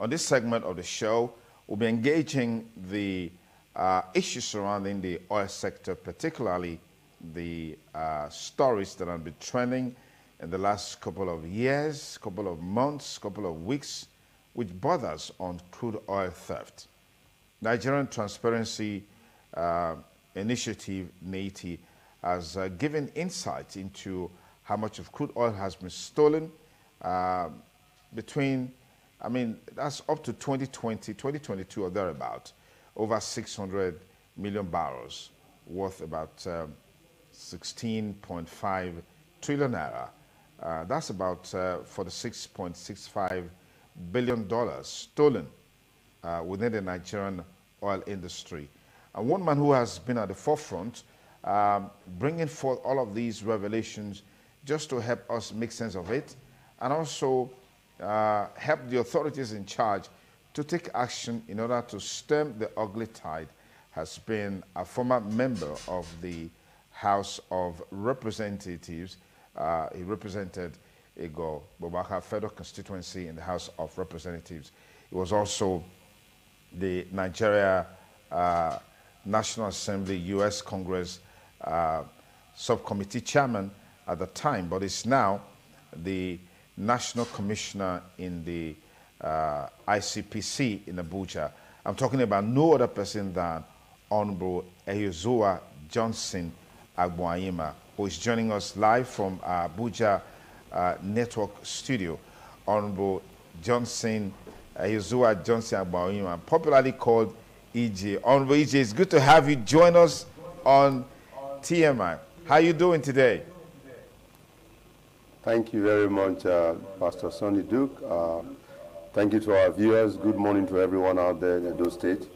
On this segment of the show, we'll be engaging the issues surrounding the oil sector, particularly the stories that have been trending in the last couple of years, couple of months, couple of weeks, which borders on crude oil theft. Nigerian Transparency Initiative, NEITI, has given insights into how much of crude oil has been stolen between, I mean, that's up to 2020, 2022 or thereabout, over 600 million barrels, worth about 16.5 trillion naira. That's about $46.65 billion stolen within the Nigerian oil industry. And one man who has been at the forefront, bringing forth all of these revelations just to help us make sense of it, and also help the authorities in charge to take action in order to stem the ugly tide, has been a former member of the House of Representatives. He represented Igbo Bobaka federal constituency in the House of Representatives. He was also the Nigeria National Assembly U.S. Congress subcommittee chairman at the time, but is now the National Commissioner in the ICPC in Abuja. I'm talking about no other person than Honorable Eyozua Johnson Agbonayima, who is joining us live from Abuja Network Studio. Honorable Johnson, Eyozua Johnson Agbonayima, popularly called EJ. Honorable EJ, it's good to have you join us on TMI. How are you doing today? Thank you very much, Pastor Sonny Duke. Thank you to our viewers. Good morning to everyone out there in Edo State.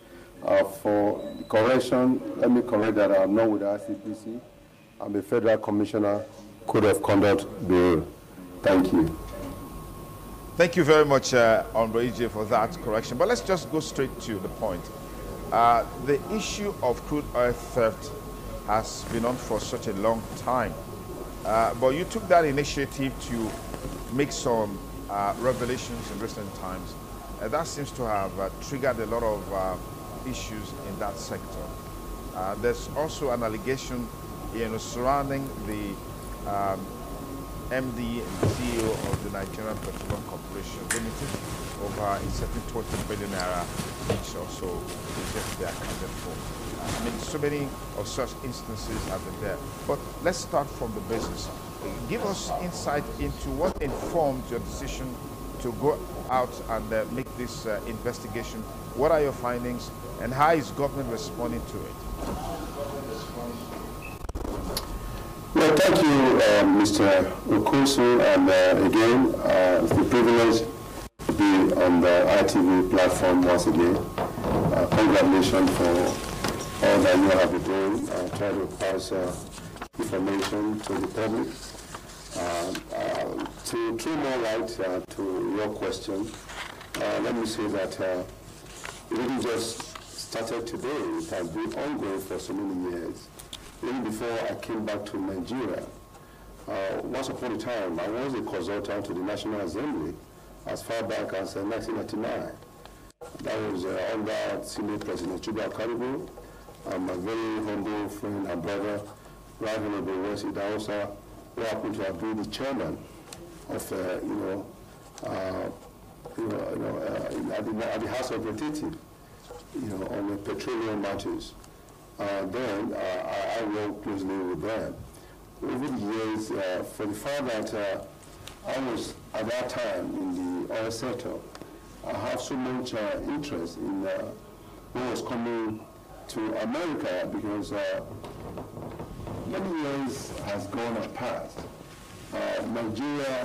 For correction, let me correct that I'm not with the ICPC. I'm a Federal Commissioner, Code of Conduct Bureau. Thank you. Thank you very much, Honorable EJ, for that correction. But let's just go straight to the point. The issue of crude oil theft has been on for such a long time. But you took that initiative to make some revelations in recent times. That seems to have triggered a lot of issues in that sector. There's also an allegation, you know, surrounding the MD and CEO of the Nigerian Petroleum Corporation Limited over a certain 20 billion naira, which also is just there accounted for. I mean, so many of such instances have been there. But let's start from the basis. Give us insight into what informed your decision to go out and make this investigation. What are your findings, and how is government responding to it? Well, thank you, Mr. Okosu, and again, it's a privilege to be on the ITV platform once again. Congratulations for all that you have been doing, try to pass information to the public. To throw more light to your question, let me say that it didn't just started today. It has been ongoing for so many years. Even before I came back to Nigeria, once upon a time, I was a consultant to the National Assembly as far back as 1999. That was under Senior President Chuba Akaribo. I'm a very humble friend and brother, Right Honorable West Idahosa, who happened to have been the chairman of, at the House of Representatives, on the petroleum matters. Then I worked closely with them. Over the years, for the fact that I was at that time in the oil sector, I have so much interest in what was coming to America, because many years has gone and passed. Nigeria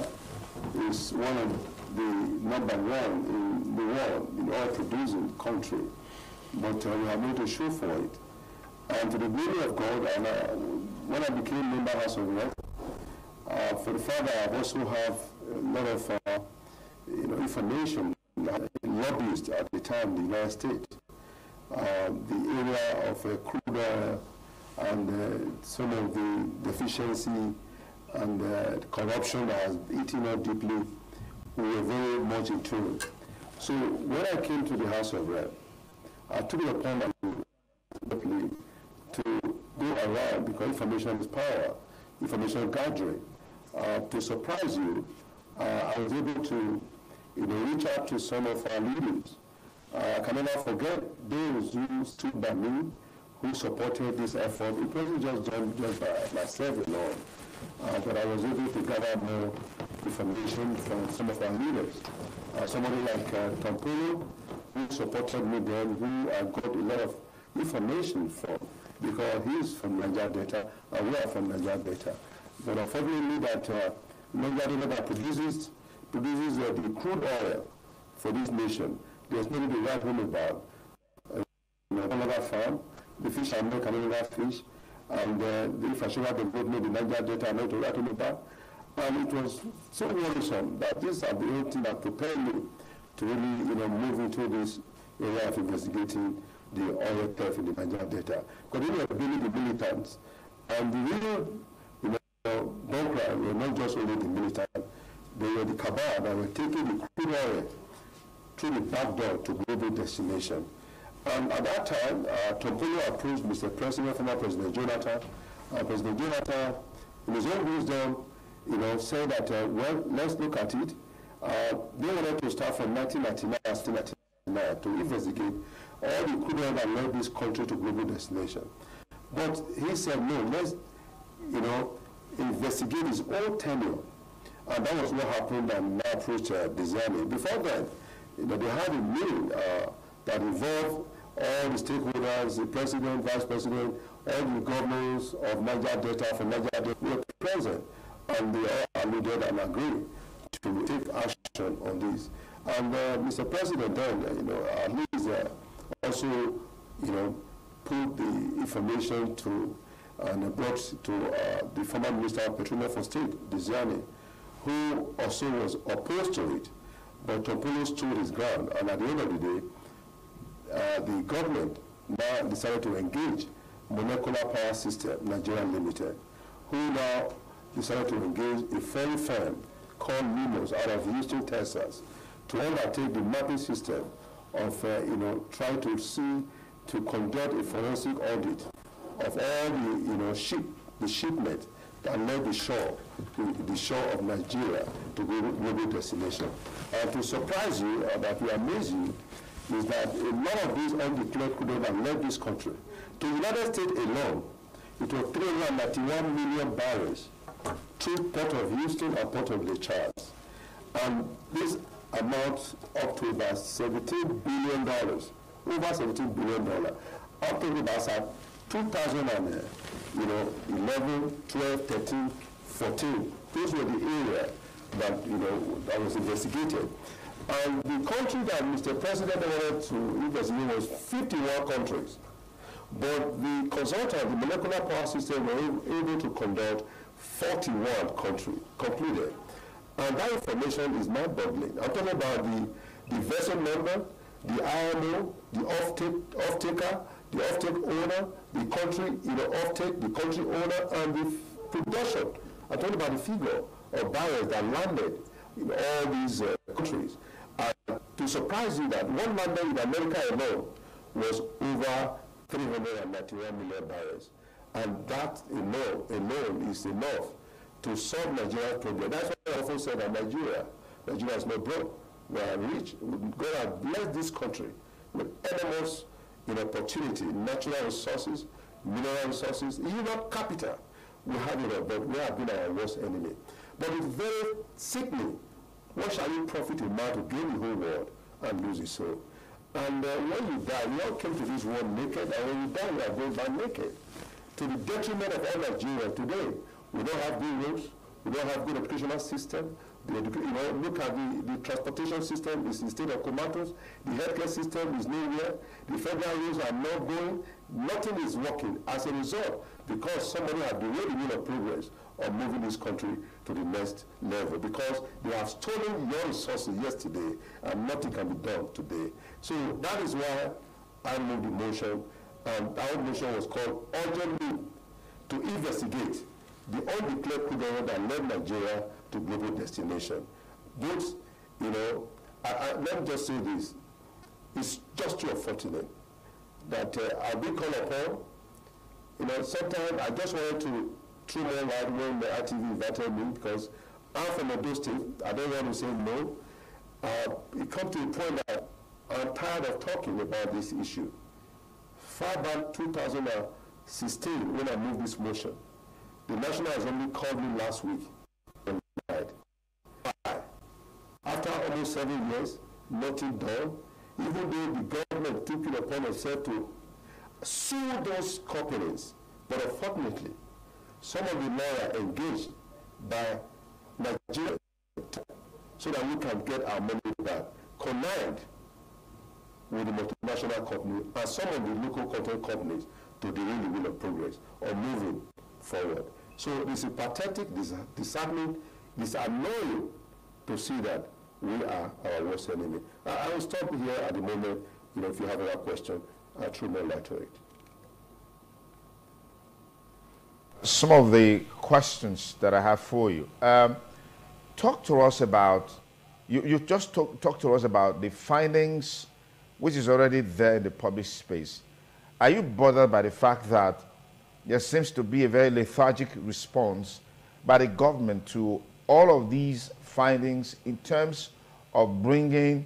is one of the #1 in the world, in oil-producing country, but we have no to show for it. And to the glory of God, and when I became member House of Rep, for the fact that I also have a lot of information, lobbyists at the time in the United States. The area of crude oil and some of the deficiency and corruption that has eaten up deeply, we were very much in tune. So when I came to the House of Rep, I took it upon myself to go around, because information is power, information gathering. To surprise you, I was able to reach out to some of our leaders. I can never forget those who stood by me, who supported this effort. It wasn't just done just by myself alone, but I was able to gather more information from some of our leaders. Somebody like Tompolo, who supported me then, who I got a lot of information from, because he's from Niger Delta, and we are from Niger Delta. But unfortunately, that Niger Delta produces the crude oil for this nation. There's nothing to write home about. Another farm, the fish are not coming without fish, and the infrastructure development in Niger Delta are not to write home about. And it was so worrisome that these are the only things that prepared me to really move into this area of investigating the oil theft in the Niger Delta. Because they were really the militants. And the real bunker were not just only the militants, they were the cabal that were taking the crude oil through the back door to global destination. And at that time, Tompolo approached Mr. President, former President Jonathan. President Jonathan, in his own wisdom, say that, well, let's look at it. They wanted to start from 1999 to investigate all the crude oil that led this country to global destination. But he said, no, let's, investigate his own tenure. And that was what happened and I approached Diziani. Before then, they had a meeting that involved all the stakeholders, the president, vice president, all the governors of Niger Delta from Niger Delta were present. And they all alluded and agreed to take action on this. And Mr. President then, at least also, put the information to and brought to the former Minister of Petroleum for State, Diziani, who also was opposed to it. But Tompolo stood his ground, and at the end of the day, the government now decided to engage Molecular Power System Nigeria Limited, who now decided to engage a ferry firm called Mimos out of Houston, Texas, to undertake the mapping system of trying to see to conduct a forensic audit of all the shipment that led the shore of Nigeria to global destination. And to surprise you, that will amaze you, is that a lot of these undeclared crude oil that left this country to the United States alone, it was 391 million barrels through Port of Houston and Port of Lake Charles, and this amounts up to about $17 billion, over $17 billion, up to about 2011, 12, 13, 14. Those were the area that that was investigated. And the country that Mr. President wanted to investigate was 51 countries. But the consultant, the Molecular Power System, were able to conduct 41 countries, concluded. And that information is mind-boggling. I'm talking about the vessel number, the IMO, the off-taker, the offtake owner, the country, offtake, the country owner, and the production. I'm talking about the figure of buyers that landed in all these countries. And to surprise you, that one lander in America alone was over 391 million barrels. And that alone is enough to solve Nigeria's problem. That's why I often say that Nigeria is not broke. We are rich. God has blessed this country with enormous opportunity, natural resources, mineral resources, even capital. We have it all, but we have been our worst enemy. But it's very sickening. What shall you profit in man to gain the whole world and lose his soul? And when you die, we all came to this world naked, and when you die, we are going down naked. To the detriment of all Nigeria today, we don't have good roads, we don't have good educational system. Look at the transportation system is instead of comatose, the healthcare system is nowhere, the federal rules are not going, nothing is working as a result, because somebody has delayed the wheel of progress of moving this country to the next level, because they have stolen your resources yesterday and nothing can be done today. So that is why I moved the motion, and our motion was called Urgent Need to Investigate the Undeclared Crude Oil that led Nigeria to global destination, both Let me just say this. It's just too unfortunate that I've been called upon. You know, sometimes I just wanted to throw my life when the ITV invited me, because I'm from Edo State. I don't want to say no. It comes to the point that I'm tired of talking about this issue. Far back 2016, when I moved this motion, the National Assembly called me last week and died. After almost 7 years, nothing done, even though the government took it upon itself to sue those companies. But unfortunately, some of the lawyers engaged by Nigeria so that we can get our money back, connived with the multinational company and some of the local content companies to derail the wheel of progress or moving forward. So it's a pathetic, disheartening, annoying to see that we are our worst enemy. I will stop here at the moment. You know, if you have another question, I'll throw more light to it. Some of the questions that I have for you. Talk to us about, you just talked to us about the findings, which is already there in the public space. Are you bothered by the fact that there seems to be a very lethargic response by the government to all of these findings in terms of bringing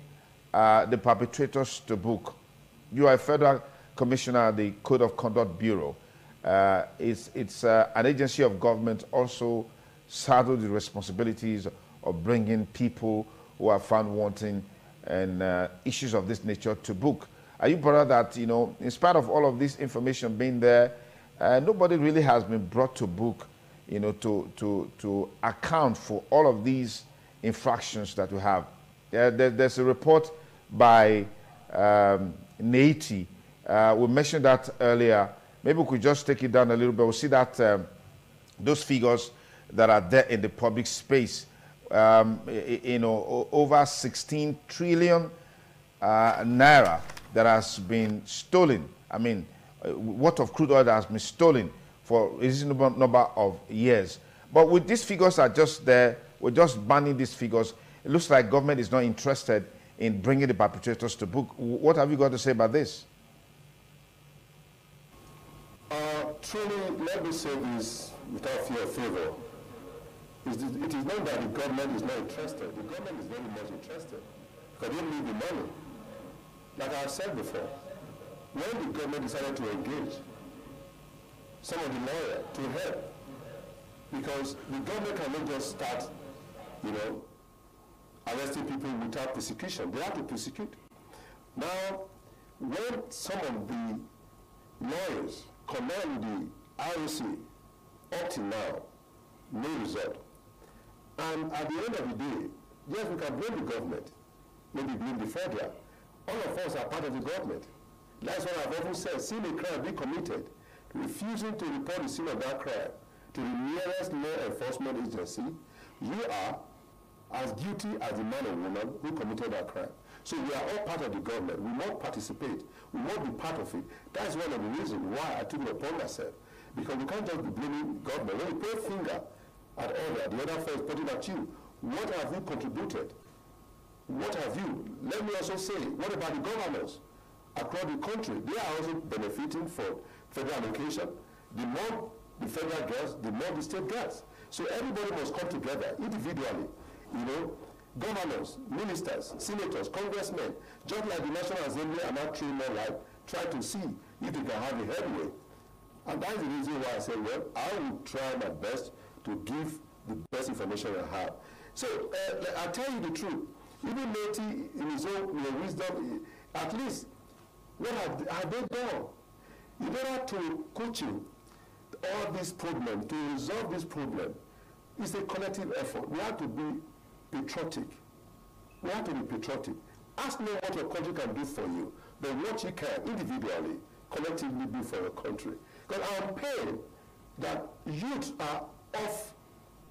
the perpetrators to book? You are a federal commissioner at the Code of Conduct Bureau. It's an agency of government also saddled the responsibilities of bringing people who are found wanting and issues of this nature to book. Are you bothered that, you know, in spite of all of this information being there, nobody really has been brought to book, you know, to account for all of these infractions that we have? There's a report by NEITI. We mentioned that earlier. Maybe we could just take it down a little bit. We'll see that those figures that are there in the public space, you know, over 16 trillion naira that has been stolen. I mean, what of crude oil that has been stolen for a reasonable number of years. But with these figures are just there, we're just banning these figures. It looks like government is not interested in bringing the perpetrators to book. What have you got to say about this? Truly, let me say this without fear of favor. It is not that the government is not interested. The government is very much interested because they need the money. Like I've said before, when the government decided to engage some of the lawyers to help, because the government cannot just start, you know, arresting people without prosecution. They have to prosecute. Now, when some of the lawyers command the IOC up to now, no result. And at the end of the day, yes, we can blame the government, maybe blame the federal. All of us are part of the government. That's what I've often said. Seeing a crime being committed, refusing to report the scene of that crime to the nearest law enforcement agency, you are as guilty as the man or woman who committed that crime. So we are all part of the government. We won't participate. We won't be part of it. That's one of the reasons why I took it upon myself. Because we can't just be blaming government. When you put a finger at order, the other first putting at you, what have you contributed? What have you? Let me also say, what about the governors across the country? They are also benefiting from federal allocation. The more the federal gets, the more the state gets. So everybody must come together individually, you know, governors, ministers, senators, congressmen, just like the National Assembly are not throwing more light, try to see if they can have a headway. And that's the reason why I say, well, I will try my best to give the best information I have. So I'll tell you the truth. Even NEITI, in his own wisdom, at least, what have they done? In order to coaching all this problem, to resolve this problem, it's a collective effort. We have to be patriotic. We have to be patriotic. Ask me what your country can do for you, but what you can individually, collectively do for your country. Because I'm pained that youth are off.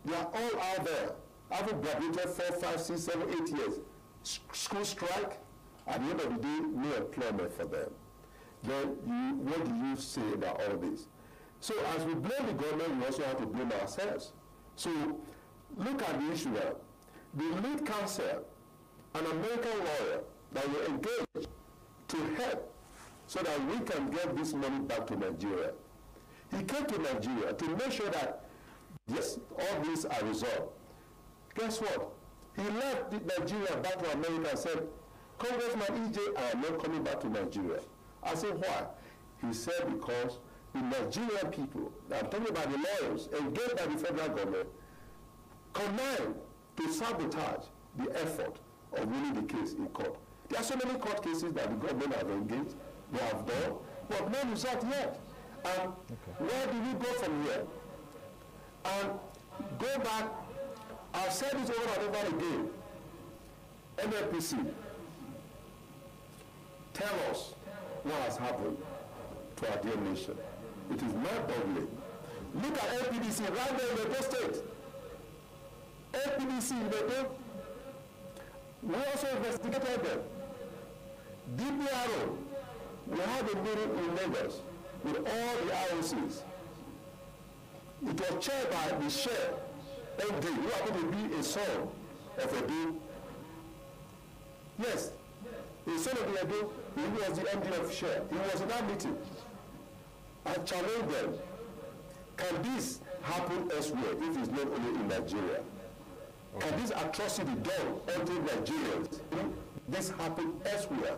They are all out there. Having graduated 4, 5, 6, 7, 8 years, school strike, at the end of the day, no employment for them. Then what do you say about all this? So as we blame the government, we also have to blame ourselves. So look at the issue now. The lead counsel an American lawyer that will engage to help so that we can get this money back to Nigeria. He came to Nigeria to make sure that, yes, all these are resolved. Guess what? He left Nigeria back to America and said, Congressman EJ, I am not coming back to Nigeria. I said, why? He said, because the Nigerian people, I'm talking about the lawyers, engaged by the federal government, combined to sabotage the effort of winning the case in court. There are so many court cases that the government have engaged, they have done, but no result yet. And where do we go from here? And go back, I've said this over and over again. NNPC, tell us what has happened to our dear nation. It is not doubling. Look at FPDC right there in the Edo State. FPDC in the Edo. We also investigated them. DPRO, we had a meeting in Lagos with all the IOCs. It was chaired by the chair, MD, who happened to be a son of Edo. Yes, a son of Edo, he was the MD of chair. He was in that meeting. I challenge them, can this happen elsewhere if it's not only in Nigeria? Okay. Can this atrocity done unto Nigerians? Can this happen elsewhere?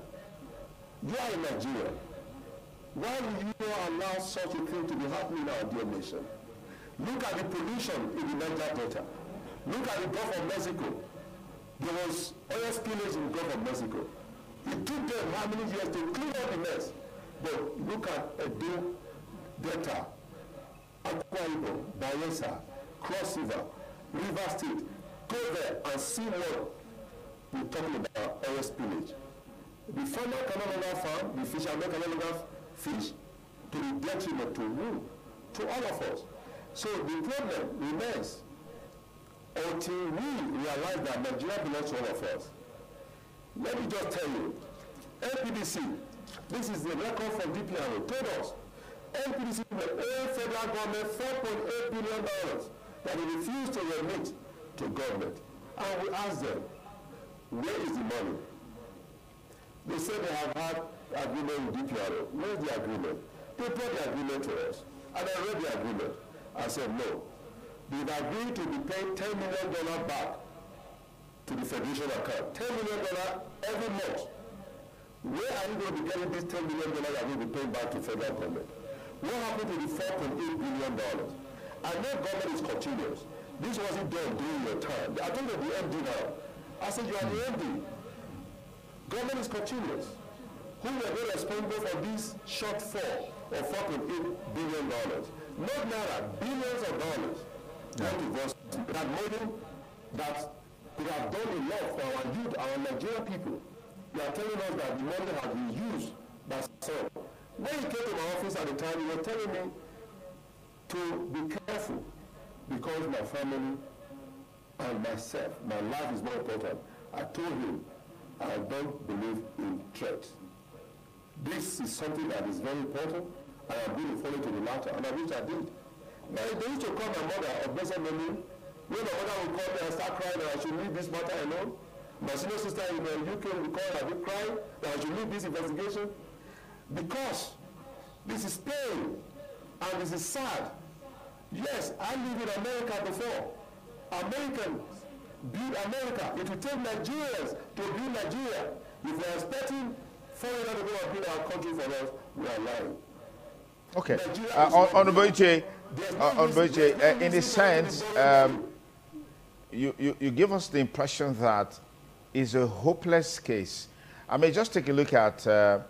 You are in Nigeria. Why will you not allow such a thing to be happening in our dear nation? Look at the pollution in the Niger Delta. Look at the Gulf of Mexico. There was oil spillage in the Gulf of Mexico. It took them how many years to clean up the mess? But look at Edo Delta, Aqua Ibo, Bayelsa, Cross River, River State. Go there and see what we're talking about oil spillage. The farmer cannot longer farm, the fisherman cannot longer fish, to the detriment to who? To all of us. So the problem remains until we realize that Nigeria belongs to all of us. Let me just tell you, NPDC, this is the record from DPRO, told us NPDC will owe federal government $4.8 billion that they refuse to remit to government. And we asked them, where is the money? They said they have had agreement with DPRO. Where is the agreement? They brought the agreement to us. And I read the agreement. I said, no. They've agreed to be paid $10 million back to the Federation account. $10 million every month. Where are you going to be getting this $10 million that will be paid back to federal government? What happened to the $4.8 billion? I know government is continuous. This wasn't done during your time. I think they'll be MD now. I said, you are the MD. Government is continuous. Who will be responsible for this shortfall of $4.8 billion? Not naira, billions of dollars. Yeah. That money that could have done a lot for our youth, our Nigerian people. You are telling us that the money has been used by some. When you came to my office at the time, you were telling me to be careful because my family and myself, my life is more important. I told him, I don't believe in threats. This is something that is very important, and I'm going to follow to the latter, and I wish I did. Now, they used to call my mother of blessed memory. When my mother would call me and start crying that I should leave this matter alone, my senior sister in the UK would call and I would cry that I should leave this investigation, because this is pain and this is sad. Yes, I lived in America before. Americans build America. It will take Nigerians to build Nigeria. If we are expecting foreigners to go and build our country for us, we are lying. Okay. Honorable EJ, in a sense, you give us the impression that it's a hopeless case. I mean, just take a look at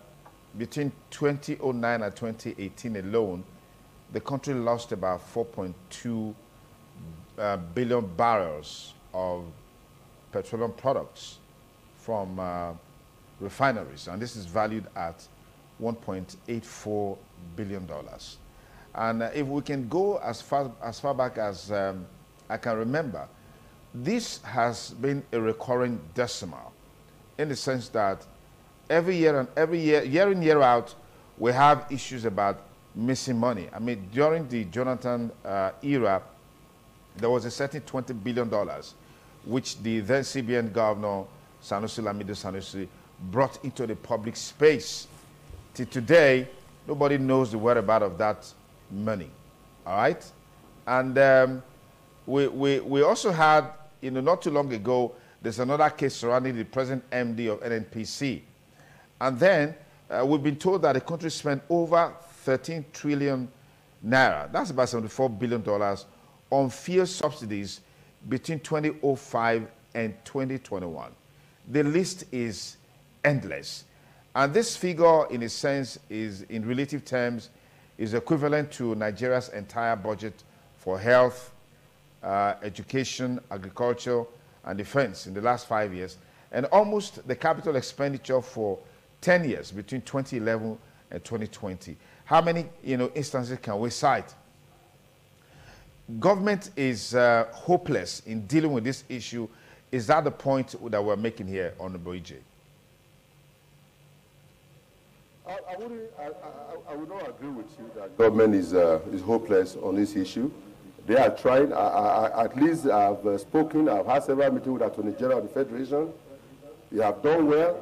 between 2009 and 2018 alone, the country lost about 4.2 billion barrels of petroleum products from refineries, and this is valued at $1.84 billion. And if we can go as far back as I can remember, this has been a recurring decimal, in the sense that every year, year in, year out, we have issues about missing money. I mean, during the Jonathan era, there was a certain $20 billion, which the then CBN governor Sanusi Lamido Sanusi brought into the public space. Till today, nobody knows the whereabouts of that money. All right? And we also had, you know, not too long ago, there's another case surrounding the present MD of NNPC. And then we've been told that the country spent over 13 trillion naira, that's about $74 billion, on fuel subsidies between 2005 and 2021. The list is endless. And this figure, in a sense, is, in relative terms, is equivalent to Nigeria's entire budget for health, education, agriculture, and defense in the last 5 years, and almost the capital expenditure for 10 years, between 2011 and 2020. How many, you know, instances can we cite? Government is hopeless in dealing with this issue. Is that the point that we're making here, Honorable EJ? I would not agree with you that government is hopeless on this issue. They are trying, at least I've spoken, I've had several meetings with the Attorney General of the Federation. They have done well,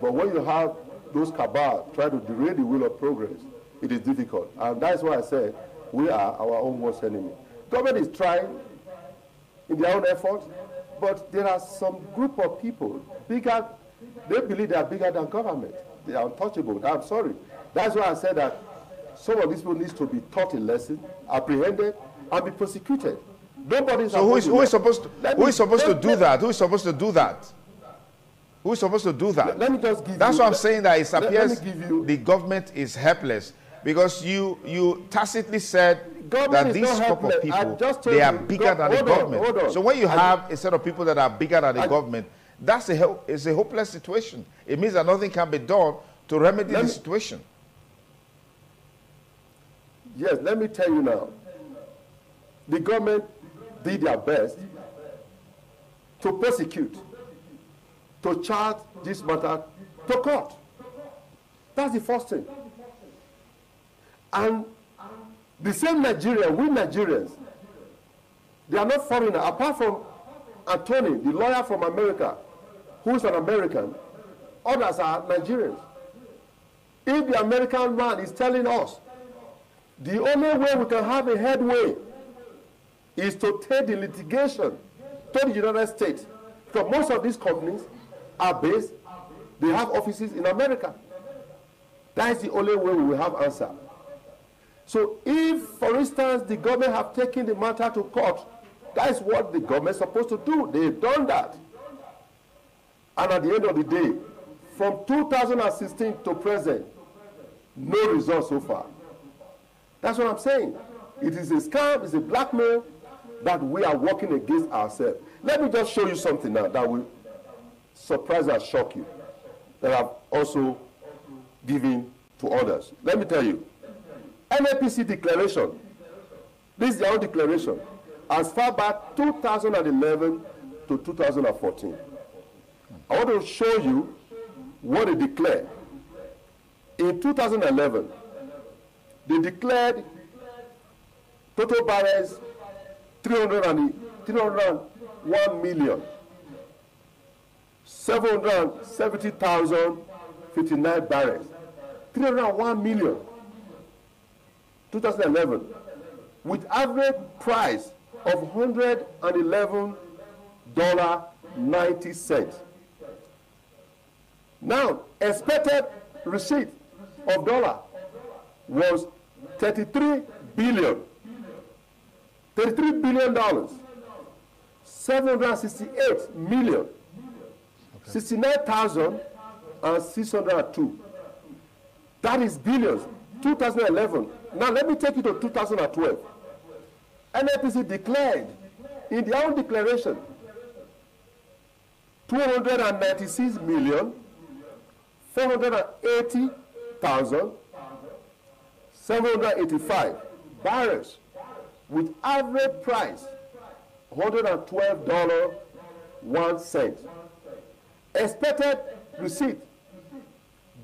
but when you have those cabal try to derail the wheel of progress, it is difficult. And that's why I said we are our own worst enemy. Government is trying in their own efforts, but there are some group of people, bigger, they believe they are bigger than government. They are untouchable. I'm sorry. That's why I said that some of these people need to be taught a lesson, apprehended, and be prosecuted. Nobody's. So who is supposed to do that? Let me just give. That's what I'm saying. That it appears the government is helpless, because you tacitly said that these group of people, they are bigger than the government. So when you have a set of people that are bigger than the government, that's a hopeless situation. It means that nothing can be done to remedy the situation. Yes, let me tell you now. The government did their best to prosecute, to charge this matter to court. That's the first thing. And the same Nigeria, we Nigerians, they are not foreigners, apart from Attorney, the lawyer from America, who is an American, others are Nigerians. If the American man is telling us the only way we can have a headway is to take the litigation to the United States, because most of these companies are based, they have offices in America. That is the only way we will have answer. So if, for instance, the government have taken the matter to court, that is what the government is supposed to do. They've done that. And at the end of the day, from 2016 to present, no results so far. That's what I'm saying. It is a scam, it's a blackmail that we are working against ourselves. Let me just show you something now that will surprise and shock you, that I've also given to others. Let me tell you. NAPC declaration. This is their own declaration. As far back 2011 to 2014. I want to show you what they declared. In 2011, they declared total barrels 301,770,059 barrels. 301 million. 2011. With average price of $111.90. Now, expected receipt of dollar was $33,768,069,602. That is billions. 2011. Now let me take you to 2012. NNPC declared in their own declaration 296,480,785 barrels with average price $112.01. Expected receipt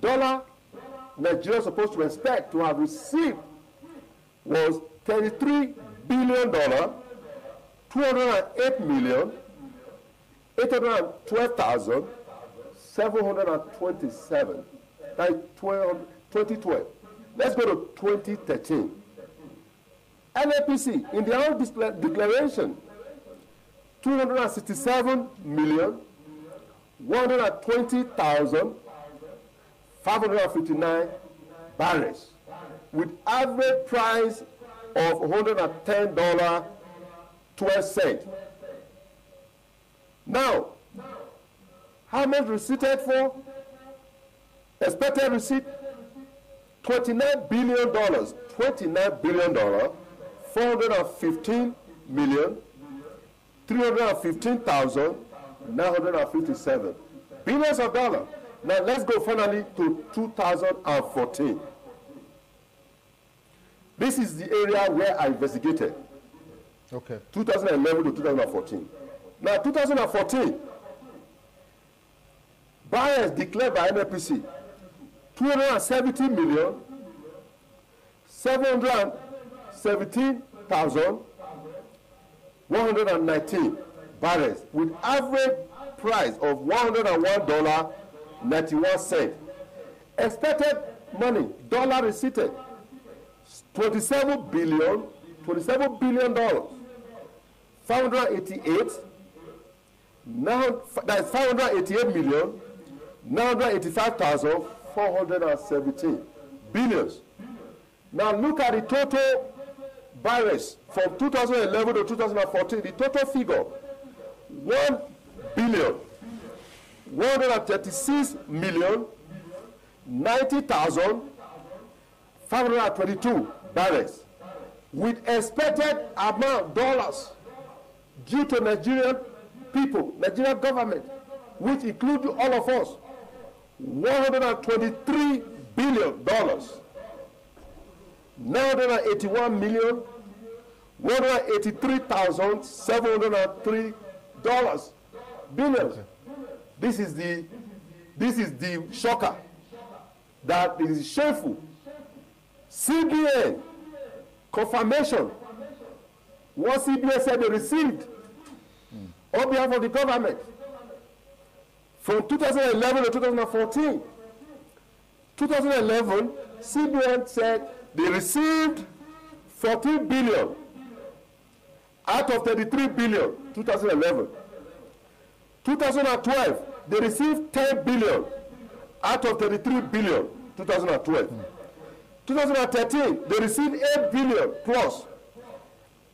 dollar Nigeria supposed to expect to have received was $33,208,812,000 727, like 2012. Let's go to 2013. NAPC, in their own declaration, 267,120,559 barrels, with average price of $110.12. Now, how much receipted for? Expected receipt, $29 billion, $415,315,957. Billions of dollars. Now let's go finally to 2014. This is the area where I investigated. Okay. 2011 to 2014. Now 2014, buyers declared by NNPC, $270,717,119 barrels with average price of $101.91. Expected money, dollar receipted, $27 billion, $588,985,417 billions. Now look at the total barrels from 2011 to 2014. The total figure, 1,136,090,522 barrels, with expected amount of dollars due to Nigerian people, Nigerian government, which include all of us, $123 billion, $981,183,703 billions. This is the shocker. That is shameful. CBN confirmation. What CBN said they received on behalf of the government from 2011 to 2014. 2011, CBN said they received $14 billion out of $33 billion. 2011. 2012, they received $10 billion out of $33 billion. 2012. 2013, they received $8 billion plus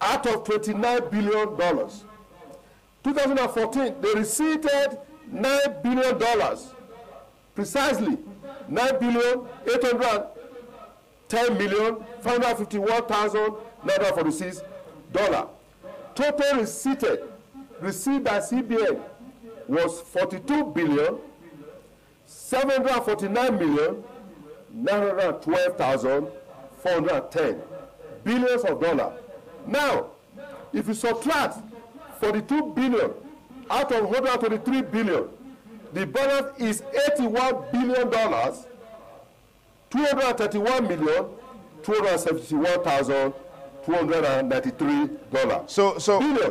out of $29 billion. 2014, they received $9 billion, precisely $9,810,551,946. Total received by CBN was $42,749,912,410 billions of dollars. Now, if you subtract $42 billion out of $123 billion, the balance is $81 billion. $231,271,293.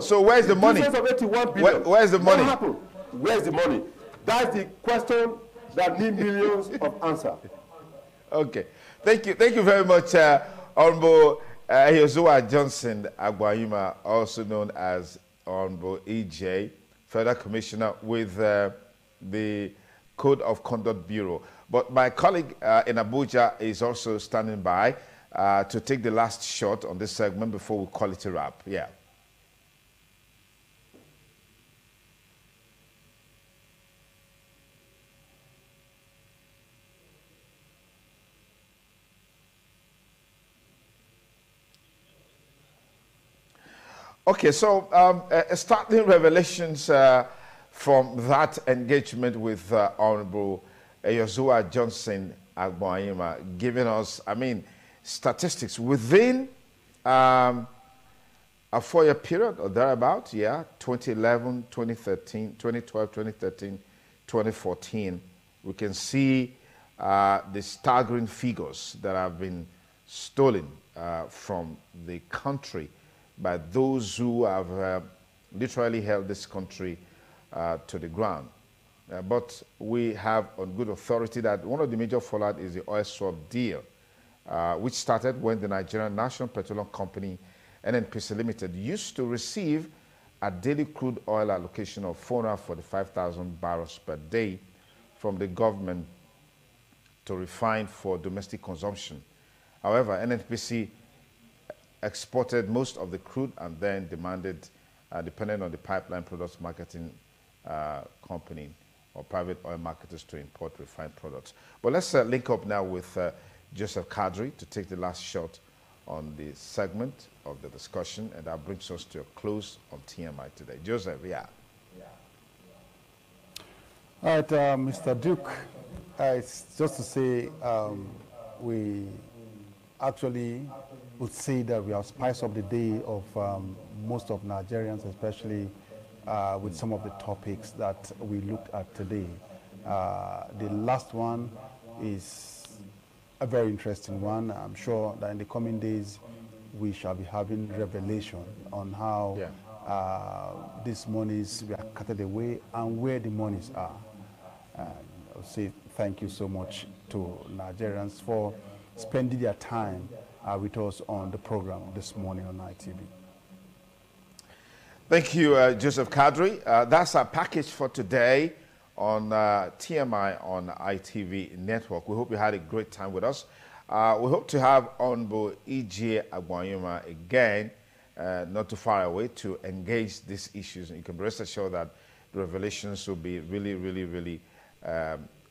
So where's the money? Where's the money? Where's the money? That's the question that needs millions of answers. Okay. Thank you very much, Honorable Eyozua Johnson Agbonayima, also known as Honorable EJ, Federal Commissioner with the Code of Conduct Bureau. But my colleague in Abuja is also standing by to take the last shot on this segment before we call it a wrap. Yeah. Okay, so starting revelations from that engagement with Honorable Eyozua Johnson Agbonayima, giving us, statistics within a four-year period or thereabout, 2011, 2013, 2012, 2013, 2014, we can see the staggering figures that have been stolen from the country by those who have literally held this country to the ground. But we have on good authority that one of the major fallout is the oil swap deal, which started when the Nigerian National Petroleum Company, NNPC Limited, used to receive a daily crude oil allocation of 445,000 barrels per day from the government to refine for domestic consumption. However, NNPC exported most of the crude and then demanded, depending on the pipeline products marketing company or private oil marketers, to import refined products. But let's link up now with Joseph Kadri to take the last shot on the segment of the discussion, and that brings us to a close on TMI today. Joseph, yeah. All right, Mr. Duke, it's just to say we actually would say that we have spiced up the day of most of Nigerians, especially with some of the topics that we looked at today. The last one is a very interesting one. I'm sure that in the coming days, we shall be having revelation on how these monies were carted away and where the monies are. I'll say thank you so much to Nigerians for spending their time with us on the program this morning on ITV. Thank you, Joseph Kadri. That's our package for today on TMI on ITV Network. We hope you had a great time with us. We hope to have Honorable Eyozua Agbonayima again, not too far away, to engage these issues. And you can rest assured that the revelations will be really, really, really,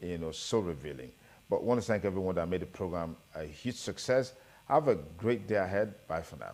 you know, so revealing. But I want to thank everyone that made the program a huge success. Have a great day ahead. Bye for now.